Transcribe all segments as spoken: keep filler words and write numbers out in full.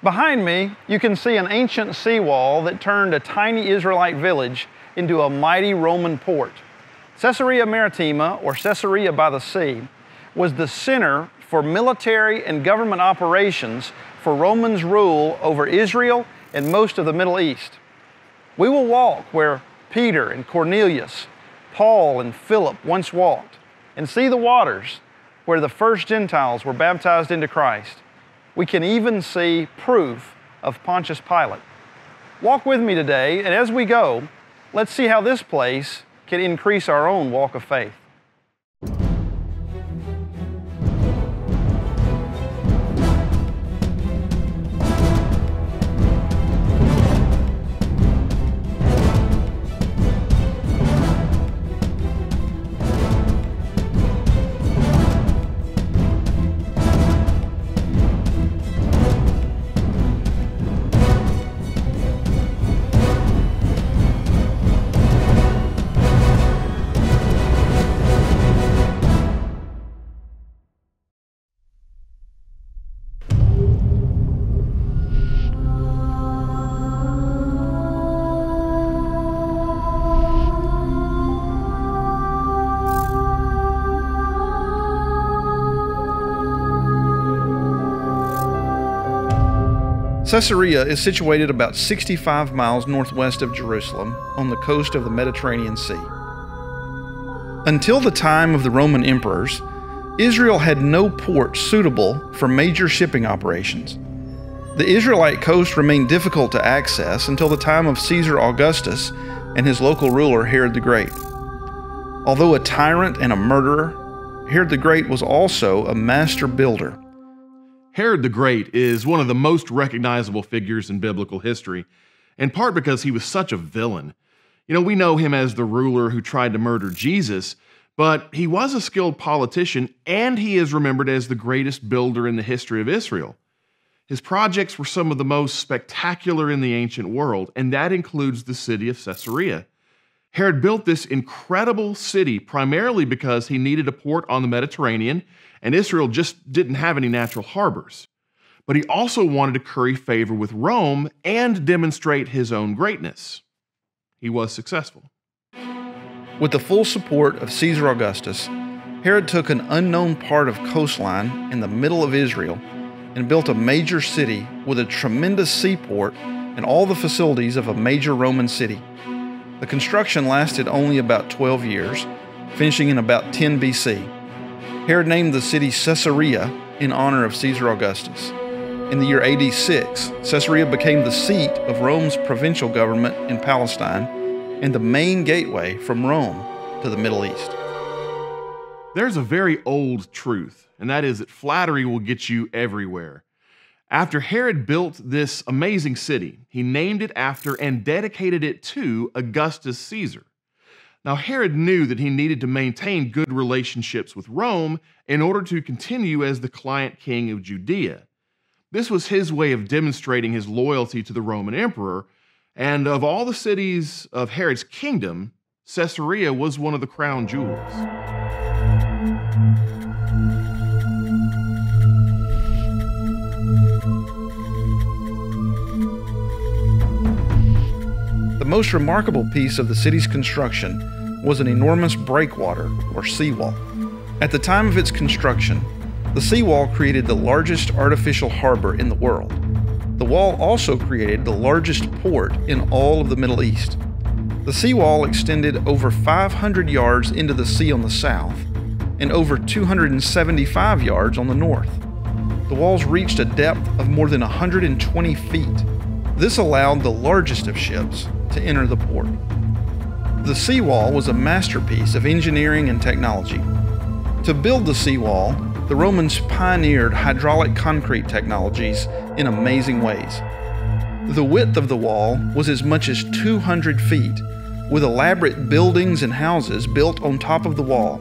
Behind me, you can see an ancient seawall that turned a tiny Israelite village into a mighty Roman port. Caesarea Maritima, or Caesarea by the Sea, was the center for military and government operations for Romans' rule over Israel and most of the Middle East. We will walk where Peter and Cornelius, Paul and Philip once walked, and see the waters where the first Gentiles were baptized into Christ. We can even see proof of Pontius Pilate. Walk with me today, and as we go, let's see how this place can increase our own walk of faith. Caesarea is situated about sixty-five miles northwest of Jerusalem on the coast of the Mediterranean Sea. Until the time of the Roman emperors, Israel had no port suitable for major shipping operations. The Israelite coast remained difficult to access until the time of Caesar Augustus and his local ruler Herod the Great. Although a tyrant and a murderer, Herod the Great was also a master builder. Herod the Great is one of the most recognizable figures in biblical history, in part because he was such a villain. You know, we know him as the ruler who tried to murder Jesus, but he was a skilled politician, and he is remembered as the greatest builder in the history of Israel. His projects were some of the most spectacular in the ancient world, and that includes the city of Caesarea. Herod built this incredible city primarily because he needed a port on the Mediterranean, and Israel just didn't have any natural harbors. But he also wanted to curry favor with Rome and demonstrate his own greatness. He was successful. With the full support of Caesar Augustus, Herod took an unknown part of coastline in the middle of Israel and built a major city with a tremendous seaport and all the facilities of a major Roman city. The construction lasted only about twelve years, finishing in about ten B C. Herod named the city Caesarea in honor of Caesar Augustus. In the year A D six, Caesarea became the seat of Rome's provincial government in Palestine and the main gateway from Rome to the Middle East. There's a very old truth, and that is that flattery will get you everywhere. After Herod built this amazing city, he named it after and dedicated it to Augustus Caesar. Now, Herod knew that he needed to maintain good relationships with Rome in order to continue as the client king of Judea. This was his way of demonstrating his loyalty to the Roman emperor, and of all the cities of Herod's kingdom, Caesarea was one of the crown jewels. The most remarkable piece of the city's construction was an enormous breakwater, or seawall. At the time of its construction, the seawall created the largest artificial harbor in the world. The wall also created the largest port in all of the Middle East. The seawall extended over five hundred yards into the sea on the south and over two hundred seventy-five yards on the north. The walls reached a depth of more than one hundred twenty feet. This allowed the largest of ships to enter the port. The seawall was a masterpiece of engineering and technology. To build the seawall, the Romans pioneered hydraulic concrete technologies in amazing ways. The width of the wall was as much as two hundred feet, with elaborate buildings and houses built on top of the wall,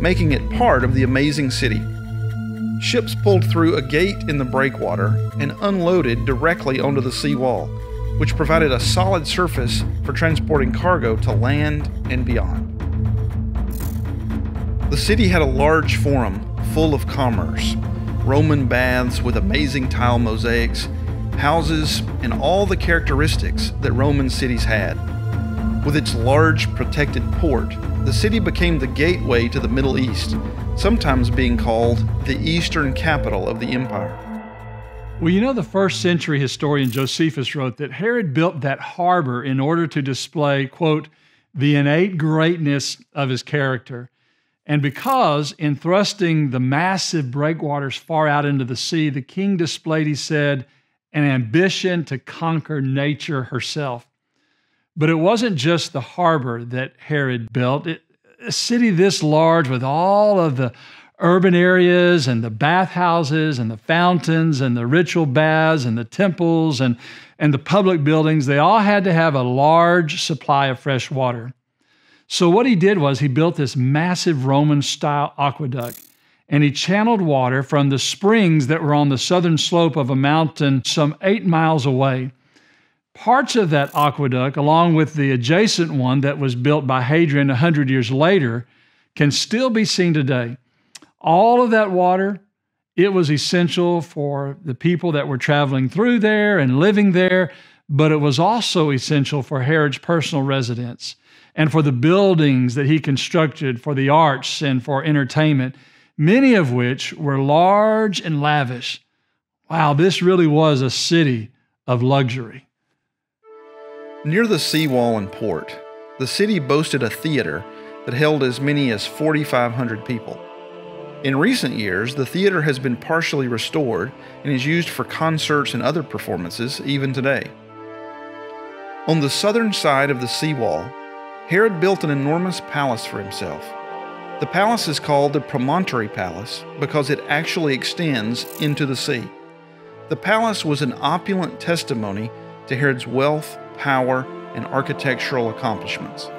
making it part of the amazing city. Ships pulled through a gate in the breakwater and unloaded directly onto the seawall, which provided a solid surface for transporting cargo to land and beyond. The city had a large forum full of commerce, Roman baths with amazing tile mosaics, houses, and all the characteristics that Roman cities had. With its large protected port, the city became the gateway to the Middle East, sometimes being called the Eastern capital of the empire. Well, you know, the first century historian Josephus wrote that Herod built that harbor in order to display, quote, the innate greatness of his character. And because in thrusting the massive breakwaters far out into the sea, the king displayed, he said, an ambition to conquer nature herself. But it wasn't just the harbor that Herod built. It, a city this large with all of the urban areas and the bathhouses and the fountains and the ritual baths and the temples and, and the public buildings, they all had to have a large supply of fresh water. So what he did was he built this massive Roman-style aqueduct, and he channeled water from the springs that were on the southern slope of a mountain some eight miles away. Parts of that aqueduct, along with the adjacent one that was built by Hadrian one hundred years later, can still be seen today. All of that water, it was essential for the people that were traveling through there and living there, but it was also essential for Herod's personal residence and for the buildings that he constructed for the arts and for entertainment, many of which were large and lavish. Wow, this really was a city of luxury. Near the seawall and port, the city boasted a theater that held as many as forty-five hundred people. In recent years, the theater has been partially restored and is used for concerts and other performances even today. On the southern side of the seawall, Herod built an enormous palace for himself. The palace is called the Promontory Palace because it actually extends into the sea. The palace was an opulent testimony to Herod's wealth, power, and architectural accomplishments.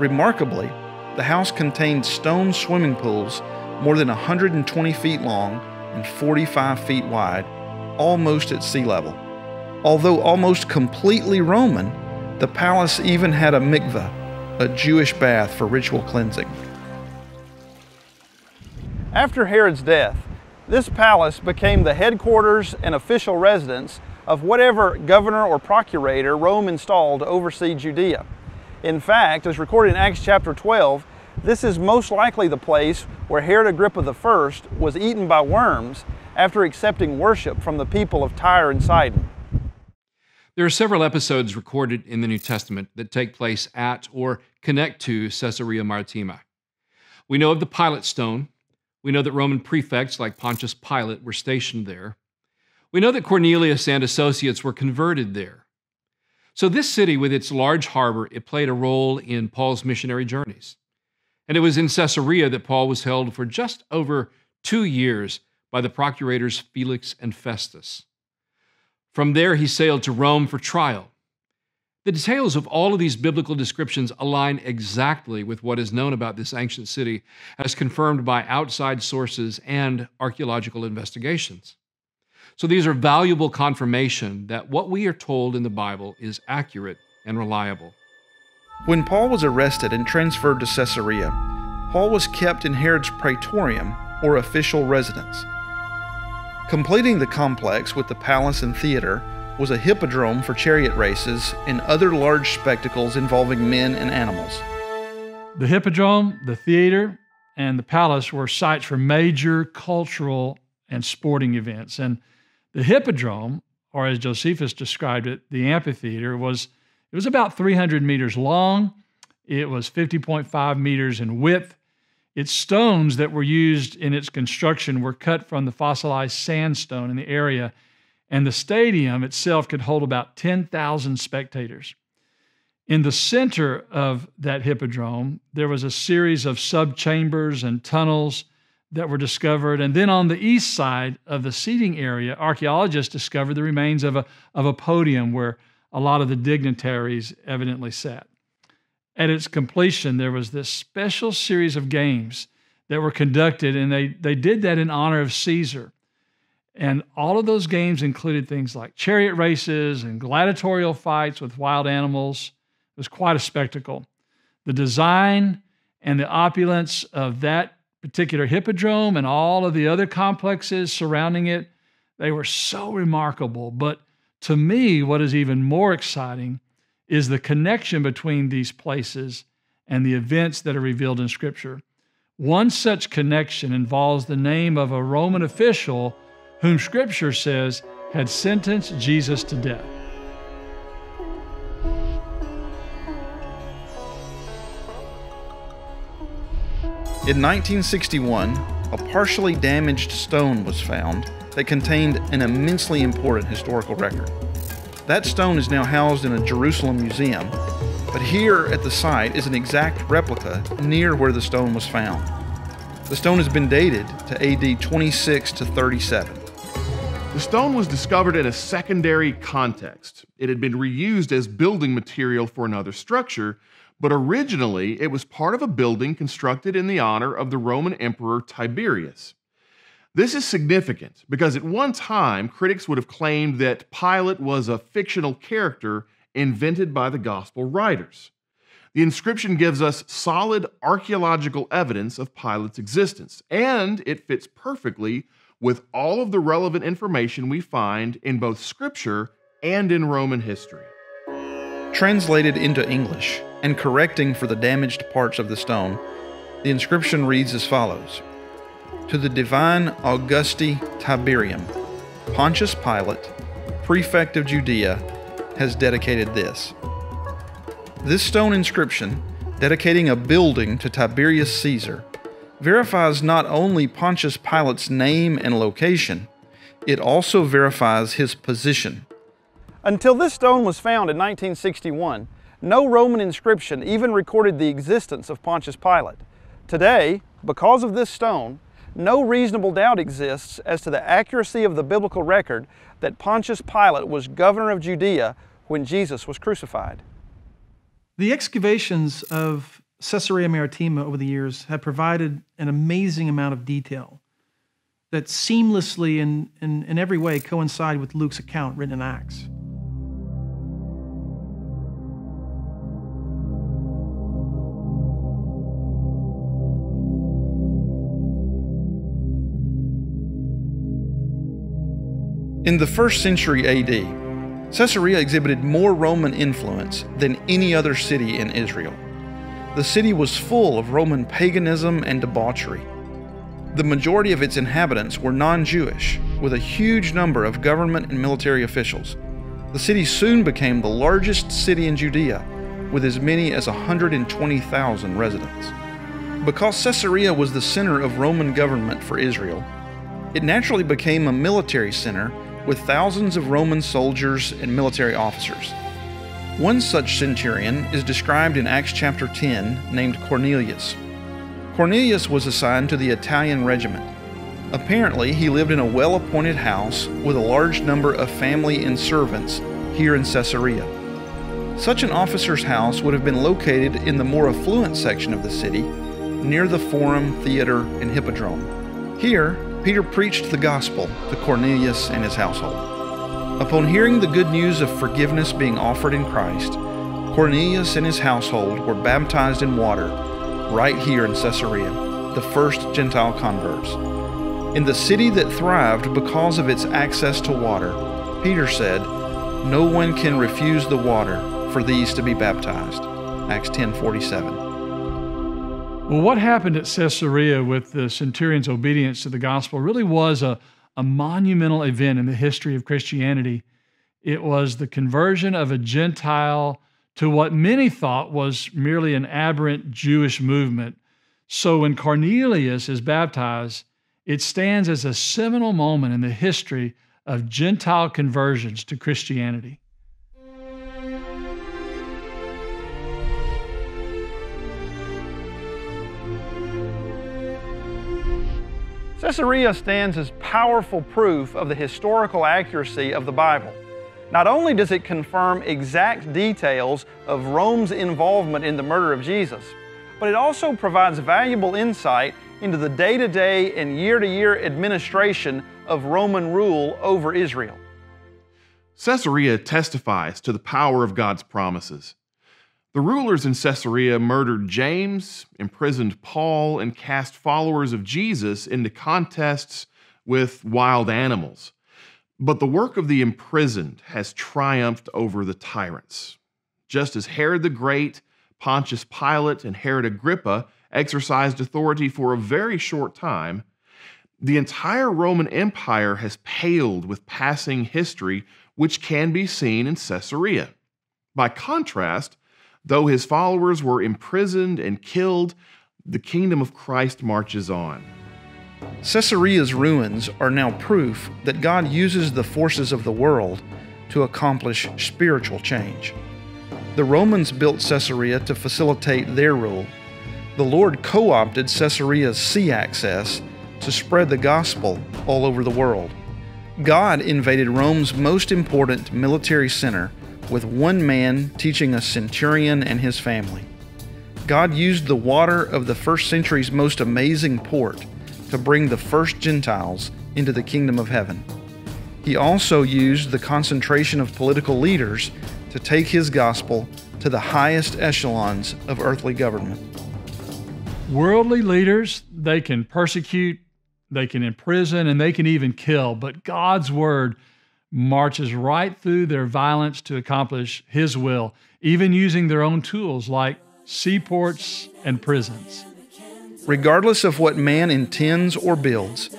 Remarkably, the house contained stone swimming pools more than one hundred twenty feet long and forty-five feet wide, almost at sea level. Although almost completely Roman, the palace even had a mikveh, a Jewish bath for ritual cleansing. After Herod's death, this palace became the headquarters and official residence of whatever governor or procurator Rome installed to oversee Judea. In fact, as recorded in Acts chapter twelve, this is most likely the place where Herod Agrippa the First was eaten by worms after accepting worship from the people of Tyre and Sidon. There are several episodes recorded in the New Testament that take place at or connect to Caesarea Maritima. We know of the Pilate Stone. We know that Roman prefects like Pontius Pilate were stationed there. We know that Cornelius and associates were converted there. So this city, with its large harbor, it played a role in Paul's missionary journeys. And it was in Caesarea that Paul was held for just over two years by the procurators Felix and Festus. From there, he sailed to Rome for trial. The details of all of these biblical descriptions align exactly with what is known about this ancient city, as confirmed by outside sources and archaeological investigations. So these are valuable confirmation that what we are told in the Bible is accurate and reliable. When Paul was arrested and transferred to Caesarea, Paul was kept in Herod's Praetorium, or official residence. Completing the complex with the palace and theater was a hippodrome for chariot races and other large spectacles involving men and animals. The hippodrome, the theater, and the palace were sites for major cultural and sporting events. And the hippodrome, or as Josephus described it, the amphitheater, was it was about three hundred meters long. It was fifty point five meters in width. Its stones that were used in its construction were cut from the fossilized sandstone in the area, and the stadium itself could hold about ten thousand spectators. In the center of that hippodrome, there was a series of sub-chambers and tunnels that were discovered, and then on the east side of the seating area, archaeologists discovered the remains of a, of a podium where a lot of the dignitaries evidently sat. At its completion, there was this special series of games that were conducted, and they, they did that in honor of Caesar. And all of those games included things like chariot races and gladiatorial fights with wild animals. It was quite a spectacle. The design and the opulence of that particular hippodrome and all of the other complexes surrounding it, they were so remarkable, but To me, what is even more exciting is the connection between these places and the events that are revealed in Scripture. One such connection involves the name of a Roman official whom Scripture says had sentenced Jesus to death. In nineteen sixty-one, a partially damaged stone was found that contained an immensely important historical record. That stone is now housed in a Jerusalem museum, but here at the site is an exact replica near where the stone was found. The stone has been dated to A D twenty-six to thirty-seven. The stone was discovered in a secondary context. It had been reused as building material for another structure, but originally it was part of a building constructed in the honor of the Roman Emperor Tiberius. This is significant because at one time, critics would have claimed that Pilate was a fictional character invented by the gospel writers. The inscription gives us solid archaeological evidence of Pilate's existence, and it fits perfectly with all of the relevant information we find in both Scripture and in Roman history. Translated into English and correcting for the damaged parts of the stone, the inscription reads as follows: "To the divine Augusti Tiberium, Pontius Pilate, prefect of Judea, has dedicated this." This stone inscription, dedicating a building to Tiberius Caesar, verifies not only Pontius Pilate's name and location, it also verifies his position. Until this stone was found in nineteen sixty-one, no Roman inscription even recorded the existence of Pontius Pilate. Today, because of this stone, no reasonable doubt exists as to the accuracy of the biblical record that Pontius Pilate was governor of Judea when Jesus was crucified. The excavations of Caesarea Maritima over the years have provided an amazing amount of detail that seamlessly and in, in, in every way coincide with Luke's account written in Acts. In the first century A D, Caesarea exhibited more Roman influence than any other city in Israel. The city was full of Roman paganism and debauchery. The majority of its inhabitants were non-Jewish, with a huge number of government and military officials. The city soon became the largest city in Judea, with as many as one hundred twenty thousand residents. Because Caesarea was the center of Roman government for Israel, it naturally became a military center with thousands of Roman soldiers and military officers. One such centurion is described in Acts chapter ten, named Cornelius. Cornelius was assigned to the Italian regiment. Apparently, he lived in a well-appointed house with a large number of family and servants here in Caesarea. Such an officer's house would have been located in the more affluent section of the city, near the Forum, Theater, and Hippodrome. Here, Peter preached the gospel to Cornelius and his household. Upon hearing the good news of forgiveness being offered in Christ, Cornelius and his household were baptized in water right here in Caesarea, the first Gentile converts. In the city that thrived because of its access to water, Peter said, "No one can refuse the water for these to be baptized." Acts ten forty-seven. Well, what happened at Caesarea with the centurion's obedience to the gospel really was a, a monumental event in the history of Christianity. It was the conversion of a Gentile to what many thought was merely an aberrant Jewish movement. So when Cornelius is baptized, it stands as a seminal moment in the history of Gentile conversions to Christianity. Caesarea stands as powerful proof of the historical accuracy of the Bible. Not only does it confirm exact details of Rome's involvement in the murder of Jesus, but it also provides valuable insight into the day-to-day and year-to-year administration of Roman rule over Israel. Caesarea testifies to the power of God's promises. The rulers in Caesarea murdered James, imprisoned Paul, and cast followers of Jesus into contests with wild animals. But the work of the imprisoned has triumphed over the tyrants. Just as Herod the Great, Pontius Pilate, and Herod Agrippa exercised authority for a very short time, the entire Roman Empire has paled with passing history, which can be seen in Caesarea. By contrast, though his followers were imprisoned and killed, the kingdom of Christ marches on. Caesarea's ruins are now proof that God uses the forces of the world to accomplish spiritual change. The Romans built Caesarea to facilitate their rule. The Lord co-opted Caesarea's sea access to spread the gospel all over the world. God invaded Rome's most important military center with one man teaching a centurion and his family. God used the water of the first century's most amazing port to bring the first Gentiles into the kingdom of heaven. He also used the concentration of political leaders to take his gospel to the highest echelons of earthly government. Worldly leaders, they can persecute, they can imprison, and they can even kill, but God's word marches right through their violence to accomplish his will, even using their own tools like seaports and prisons. Regardless of what man intends or builds,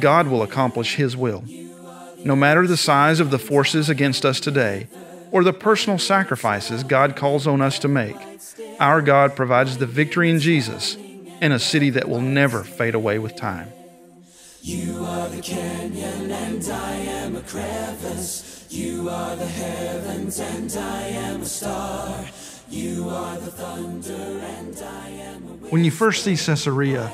God will accomplish his will. No matter the size of the forces against us today, or the personal sacrifices God calls on us to make, our God provides the victory in Jesus and a city that will never fade away with time. You are the canyon and I am a crevice. You are the heavens and I am a star. You are the thunder and I am a wind. When you first see Caesarea,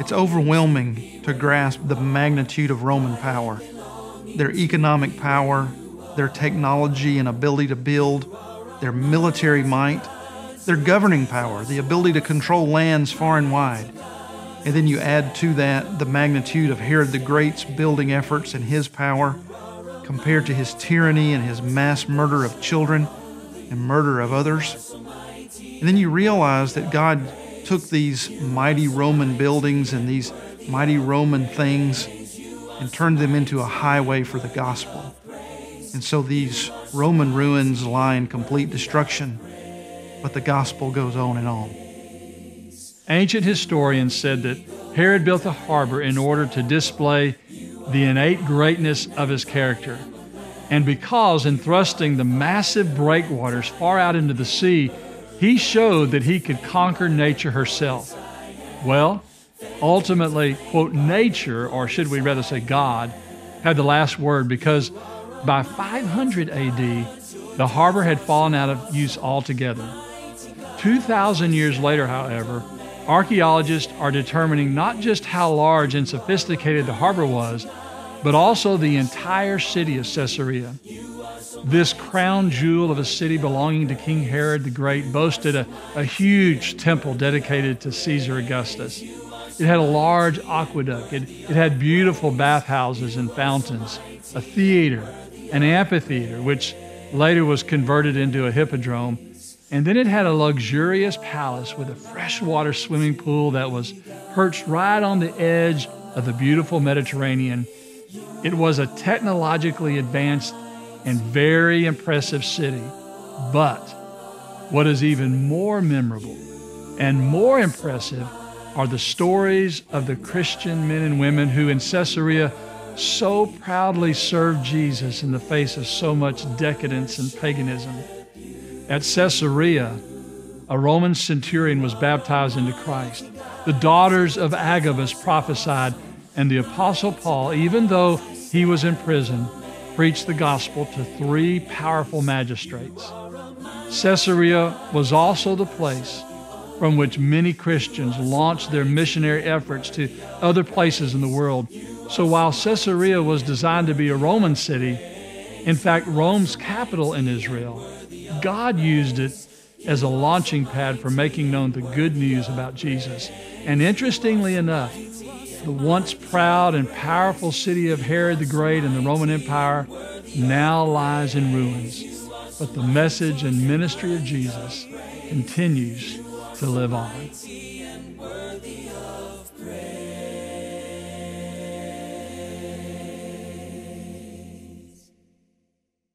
it's overwhelming to grasp the magnitude of Roman power, their economic power, their technology and ability to build, their military might, their governing power, the ability to control lands far and wide. And then you add to that the magnitude of Herod the Great's building efforts and his power compared to his tyranny and his mass murder of children and murder of others. And then you realize that God took these mighty Roman buildings and these mighty Roman things and turned them into a highway for the gospel. And so these Roman ruins lie in complete destruction, but the gospel goes on and on. Ancient historians said that Herod built a harbor in order to display the innate greatness of his character. And because in thrusting the massive breakwaters far out into the sea, he showed that he could conquer nature herself. Well, ultimately, quote, nature, or should we rather say God, had the last word, because by five hundred A D, the harbor had fallen out of use altogether. two thousand years later, however, archaeologists are determining not just how large and sophisticated the harbor was, but also the entire city of Caesarea. This crown jewel of a city belonging to King Herod the Great boasted a, a huge temple dedicated to Caesar Augustus. It had a large aqueduct, it, it had beautiful bathhouses and fountains, a theater, an amphitheater, which later was converted into a hippodrome, and then it had a luxurious palace with a freshwater swimming pool that was perched right on the edge of the beautiful Mediterranean. It was a technologically advanced and very impressive city. But what is even more memorable and more impressive are the stories of the Christian men and women who in Caesarea so proudly served Jesus in the face of so much decadence and paganism. At Caesarea, a Roman centurion was baptized into Christ. The daughters of Agabus prophesied, and the Apostle Paul, even though he was in prison, preached the gospel to three powerful magistrates. Caesarea was also the place from which many Christians launched their missionary efforts to other places in the world. So while Caesarea was designed to be a Roman city, in fact, Rome's capital in Israel, God used it as a launching pad for making known the good news about Jesus. And interestingly enough, the once proud and powerful city of Herod the Great and the Roman Empire now lies in ruins, but the message and ministry of Jesus continues to live on.